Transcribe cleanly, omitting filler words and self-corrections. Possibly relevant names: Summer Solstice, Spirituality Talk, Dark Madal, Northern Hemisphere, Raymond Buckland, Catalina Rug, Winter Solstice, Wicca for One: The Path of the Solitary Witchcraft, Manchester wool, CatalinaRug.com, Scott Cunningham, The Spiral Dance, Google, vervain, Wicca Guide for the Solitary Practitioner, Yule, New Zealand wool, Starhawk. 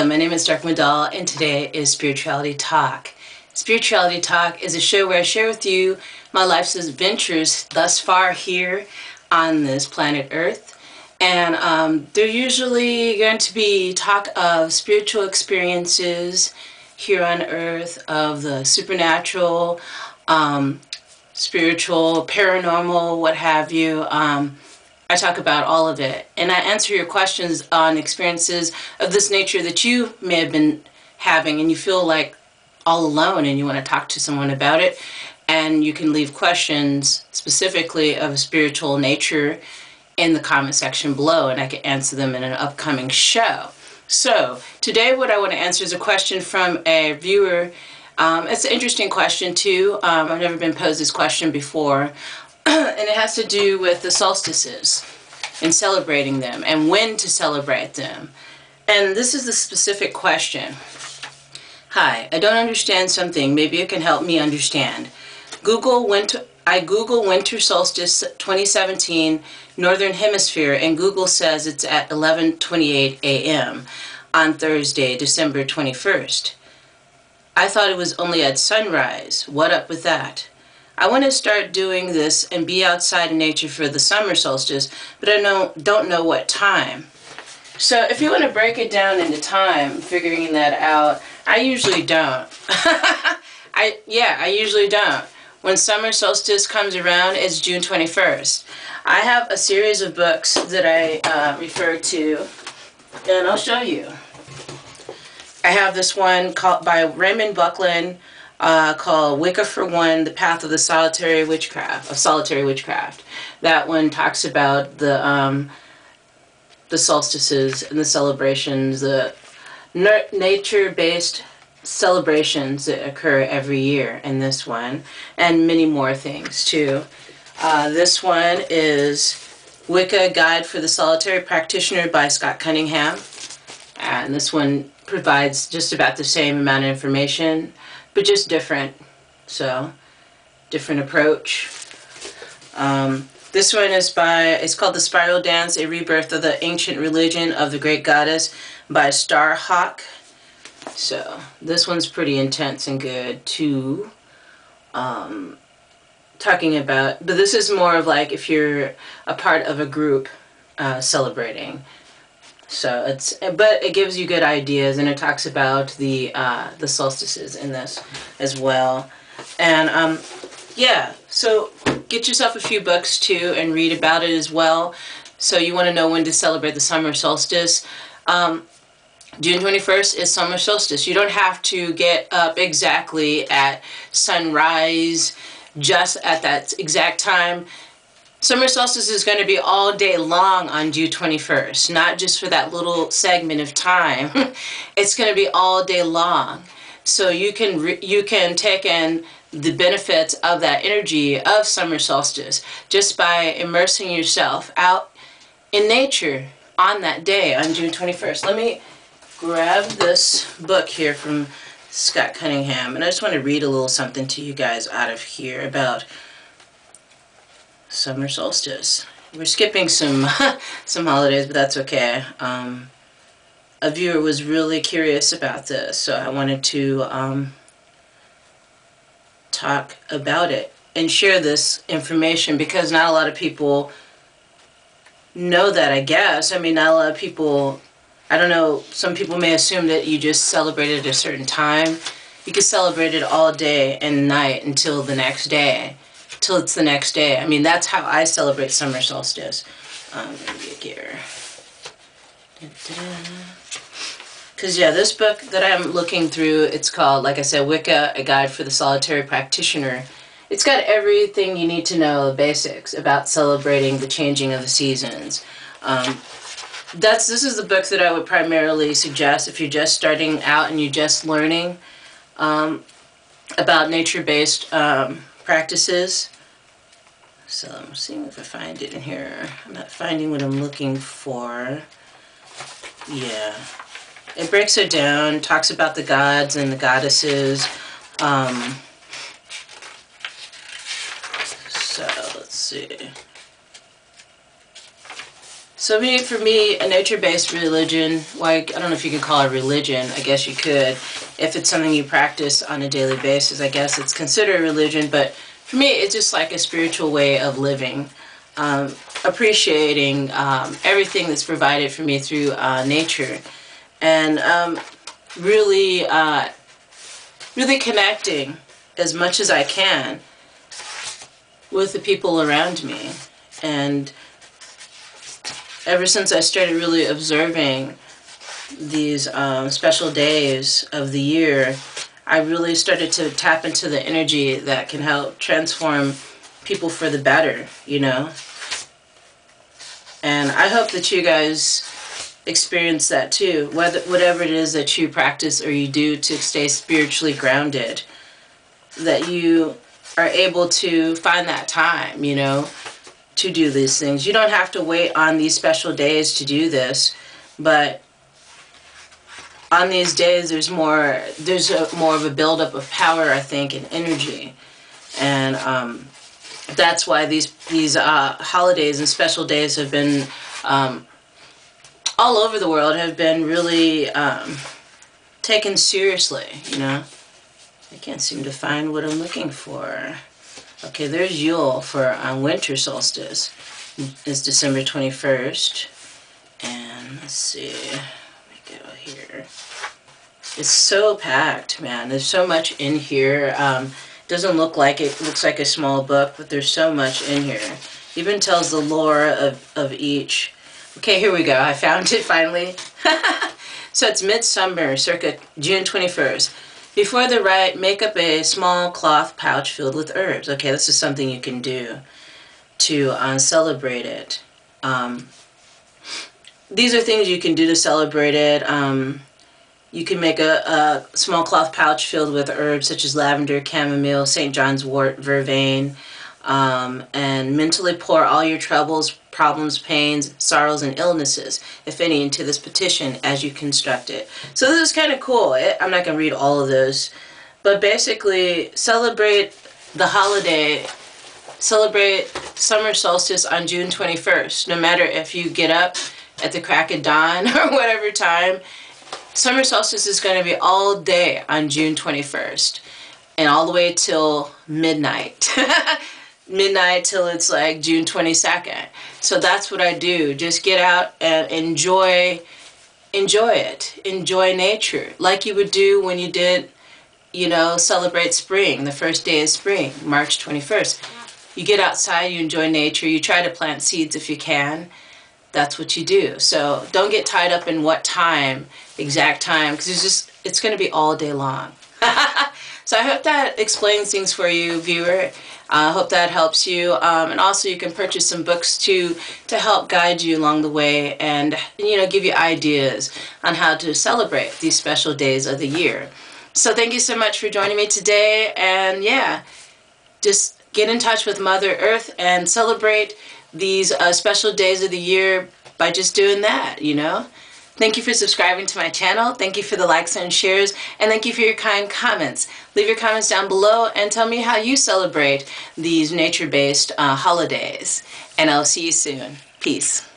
Hello, my name is Dark Madal, and today is Spirituality Talk. Spirituality Talk is a show where I share with you my life's adventures thus far here on this planet Earth. And they're usually going to be talk of spiritual experiences here on Earth, of the supernatural, spiritual, paranormal, what have you. I talk about all of it, and I answer your questions on experiences of this nature that you may have been having and you feel like all alone and you want to talk to someone about it. And you can leave questions specifically of a spiritual nature in the comment section below, and I can answer them in an upcoming show. So today what I want to answer is a question from a viewer. It's an interesting question too. I've never been posed this question before. And it has to do with the solstices and celebrating them and when to celebrate them. And this is the specific question. Hi, I don't understand something. Maybe you can help me understand. I Google Winter Solstice 2017 Northern Hemisphere, and Google says it's at 11:28 a.m. on Thursday, December 21st. I thought it was only at sunrise. What up with that? I want to start doing this and be outside in nature for the summer solstice, but I don't know what time. So if you want to break it down into time, figuring that out, I usually don't. I usually don't. When summer solstice comes around, it's June 21st. I have a series of books that I refer to, and I'll show you. I have this one called by Raymond Buckland, called Wicca for One: The Path of the Solitary Witchcraft. That one talks about the solstices and the celebrations, the nature-based celebrations that occur every year in this one, and many more things too. This one is Wicca Guide for the Solitary Practitioner by Scott Cunningham, and this one provides just about the same amount of information, but just different. So, different approach. This one is it's called The Spiral Dance, A Rebirth of the Ancient Religion of the Great Goddess by Starhawk. So, this one's pretty intense and good too. Talking about, but this is more of like if you're a part of a group celebrating. So but it gives you good ideas, and it talks about the solstices in this as well. And yeah, so get yourself a few books too and read about it as well. So you want to know when to celebrate the summer solstice. June 21st is summer solstice. You don't have to get up exactly at sunrise, just at that exact time. Summer solstice is going to be all day long on June 21st, not just for that little segment of time. It's going to be all day long. So you can take in the benefits of that energy of summer solstice just by immersing yourself out in nature on that day, on June 21st. Let me grab this book here from Scott Cunningham, and I just want to read a little something to you guys out of here about summer solstice. We're skipping some some holidays, but that's okay. A viewer was really curious about this, so I wanted to talk about it and share this information, because not a lot of people know that, I guess. I mean, not a lot of people, I don't know, some people may assume that you just celebrate it at a certain time. You could celebrate it all day and night until the next day. Till it's the next day. I mean, that's how I celebrate summer solstice. Maybe a gear. Because, yeah, this book that I'm looking through, it's called, like I said, Wicca, A Guide for the Solitary Practitioner. It's got everything you need to know, basics, about celebrating the changing of the seasons. This is the book that I would primarily suggest if you're just starting out and you're just learning about nature-based practices. So I'm seeing if I find it in here. I'm not finding what I'm looking for. Yeah. It breaks it down, talks about the gods and the goddesses. So let's see. So maybe for me, a nature-based religion, like, I don't know if you could call it religion, I guess you could, if it's something you practice on a daily basis, I guess it's considered religion, but for me, it's just like a spiritual way of living, appreciating everything that's provided for me through nature, and really, really connecting as much as I can with the people around me. And ever since I started really observing these special days of the year, I really started to tap into the energy that can help transform people for the better, you know? And I hope that you guys experience that too, whatever it is that you practice or you do to stay spiritually grounded, that you are able to find that time, you know, to do these things. You don't have to wait on these special days to do this, but on these days there's more of a buildup of power, I think, and energy, and that's why these holidays and special days have been all over the world, have been really taken seriously, you know. I can't seem to find what I'm looking for. Okay, there's Yule for Winter Solstice. It's December 21st. And let's see, let me go here. It's so packed, man. There's so much in here. Doesn't look like it. It looks like a small book, but there's so much in here. Even tells the lore of each. Okay, here we go. I found it finally. So it's midsummer, circa June 21st. Before the rite, make up a small cloth pouch filled with herbs. Okay, this is something you can do to celebrate it. These are things you can do to celebrate it. You can make a small cloth pouch filled with herbs such as lavender, chamomile, St. John's wort, vervain, and mentally pour all your troubles, problems, pains, sorrows, and illnesses, if any, into this petition as you construct it. So this is kind of cool. I'm not going to read all of those, but basically celebrate the holiday, celebrate summer solstice on June 21st, no matter if you get up at the crack of dawn or whatever time. Summer solstice is going to be all day on June 21st and all the way till midnight. Midnight till it's like June 22nd. So that's what I do. Just get out and enjoy it. Enjoy nature like you would do when you did, you know, celebrate spring, the first day of spring, March 21st. You get outside, you enjoy nature, you try to plant seeds if you can. That's what you do. So don't get tied up in what time, exact time, because it's going to be all day long. So I hope that explains things for you, viewer. I hope that helps you, and also you can purchase some books too to help guide you along the way and, you know, give you ideas on how to celebrate these special days of the year. So thank you so much for joining me today, and yeah, just get in touch with Mother Earth and celebrate these special days of the year by just doing that, you know. Thank you for subscribing to my channel. Thank you for the likes and shares. And thank you for your kind comments. Leave your comments down below and tell me how you celebrate these nature-based holidays. And I'll see you soon. Peace.